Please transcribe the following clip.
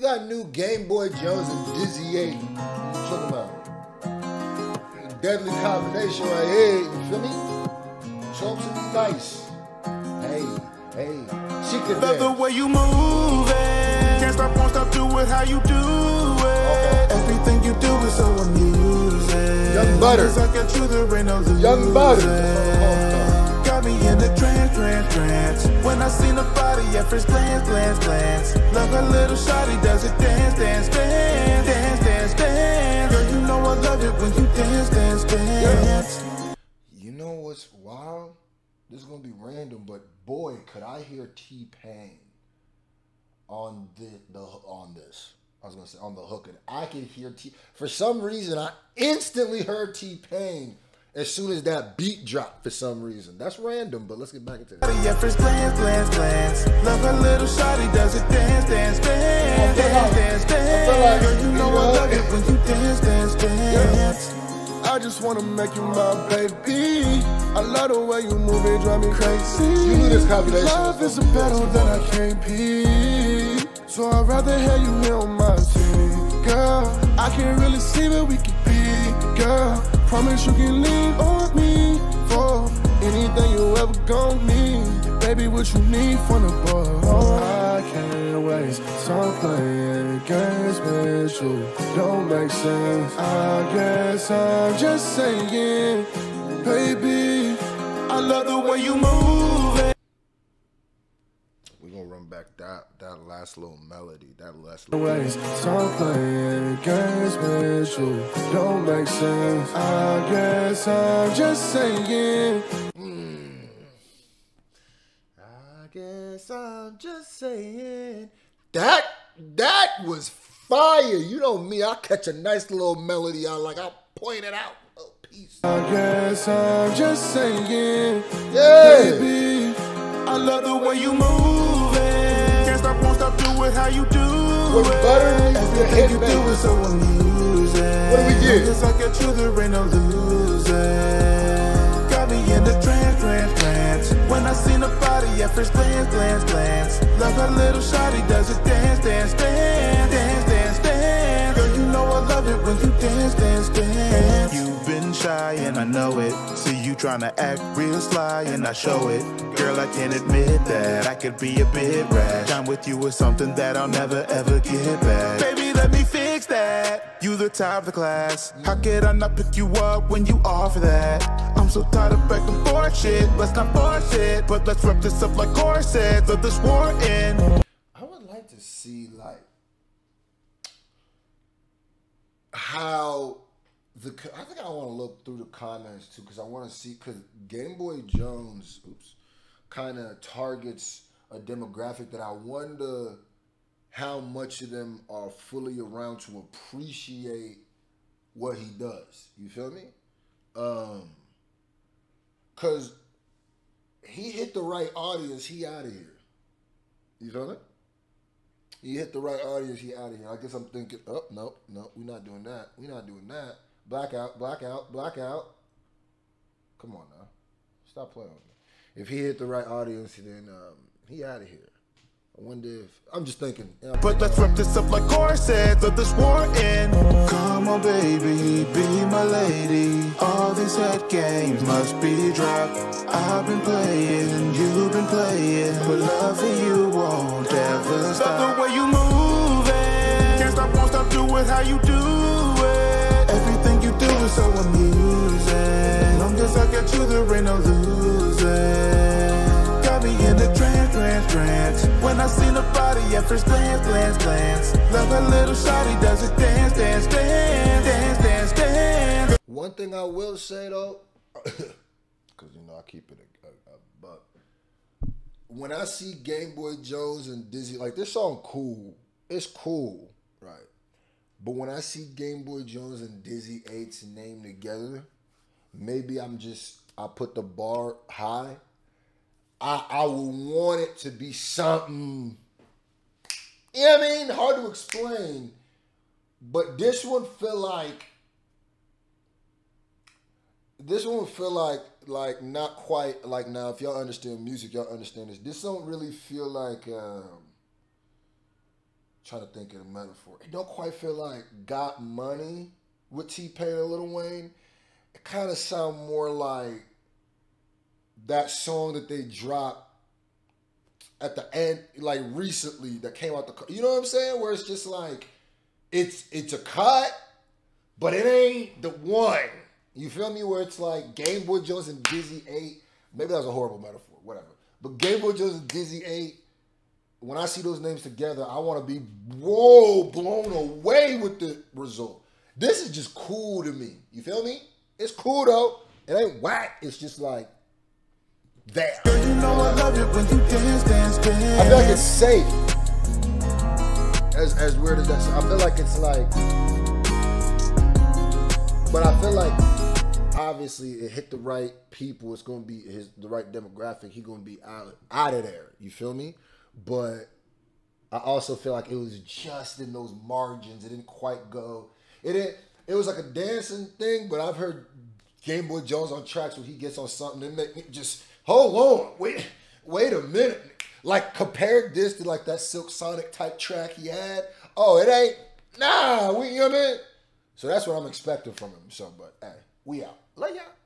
We got new GameboyJones and DizzyEight. Check them out. Deadly combination right here. You feel me? Chunks and dice. Hey, hey. Chicken love the way you move it. Can't stop, won't stop, do it how you do it. Okay. Everything you do is so amusing. Young Butter. I got you, there ain't no Young Butter. Got me in the trance. When I seen the body at first glance. Love a little shawty, does it dance. Girl, you know I love it when you dance. Yeah. You know what's wild? This is gonna be random, but boy, could I hear T-Pain on this. I was gonna say on the hook, and I could hear for some reason I instantly heard T-Pain as soon as that beat dropped for some reason. That's random, but let's get back into it. Yeah, first glance. Love a little shawty, does it dance. Girl, you know I love it when you dance. I just wanna make you my baby. I love the way you move, it drive me crazy. You knew this combination. Love is a battle that I can't beat, so I'd rather have you here on my team. Girl, I can't really see where we could be. Girl, promise you can lean on me for anything you ever gon' need. Baby, what you need from the boy? Oh, I can't waste some playing games with you. Don't make sense. I guess I'm just saying, baby, I love the way you move it. We're gonna run back that last little melody, that last little ways. Stop playing games with you. Don't make sense. I guess I'm just saying. I guess I'm just saying. That was fire. You know me, I catch a nice little melody. I'll point it out. Oh, peace. I guess I'm just saying. Yeah. Baby, I love the way you move. Won't stop, do it how you do it. Everything you do is so amusing. What do we do? Just like a true, there ain't no loser. Got me in the trance. When I seen the body at first glance. Love a little shawty, does it dance. Girl, you know I love it when you dance. You've been shy and I know it. See you tryna act real sly and I show it. Girl, I can't admit that I could be a bit rash. Time with you is something that I'll never ever get back. Baby, let me fix that. You the top of the class. How could I not pick you up when you offer that? I'm so tired of back and forth shit. Let's not force it, but let's wrap this up like corsets. Let this war end. I would like to see how I think I want to look through the comments too, because I want to see, because GameboyJones, kind of targets a demographic that I wonder how much of them are fully around to appreciate what he does. You feel me? 'Cause he hit the right audience, he out of here. You feel me? He hit the right audience, he out of here. I guess I'm thinking, oh, no, we're not doing that. We're not doing that. Blackout. Come on now. Stop playing with me. If he hit the right audience, then he out of here. I wonder if, I'm just thinking. Yeah. But let's wrap this up like corsets, let this war end. Come on, baby, be my lady. All these head games must be dropped. I've been playing, you've been playing, but love for you won't ever stop. Love the way you move it. Can't stop, won't stop, do it how you do it. Everything you do is so amusing. Long as I got you, there ain't no losing. Got me in the trance. When I seen the body at first glance. Love a little shawty, does it dance. One thing I will say though, because you know I keep it a buck. When I see GameboyJones and Dizzy, like this song cool, it's cool, right? But when I see GameboyJones and DizzyEight's name together, maybe I put the bar high. I would want it to be something, you know what I mean? Hard to explain, but this one feel like not quite like, now if y'all understand music, y'all understand this. This don't really feel like trying to think of a metaphor. It don't quite feel like Got Money with T-Pain and Lil Wayne. It kind of sound more like that song that they dropped at the end, like recently, that came out the, you know what I'm saying? Where it's just like, it's a cut, but it ain't the one. You feel me? Where it's like GameboyJones and DizzyEight. Maybe that was a horrible metaphor, whatever. But GameboyJones and DizzyEight, when I see those names together, I want to be, whoa, blown away with the result. This is just cool to me. You feel me? It's cool, though. It ain't whack. It's just like that. Girl, you know I love you when you dance, dance, dance. I feel like it's safe. As weird as that, I feel like it's like... But I feel like, obviously, it hit the right people. It's going to be the right demographic. He's going to be out of there. You feel me? But I also feel like it was just in those margins. It didn't quite go. It was like a dancing thing, but I've heard GameboyJones on tracks where he gets on something and make me just, hold on, wait a minute. Like, compared this to like that Silk Sonic type track he had. Oh, it ain't, nah, you know what I mean? So that's what I'm expecting from him. So, but hey, we out. Lay out.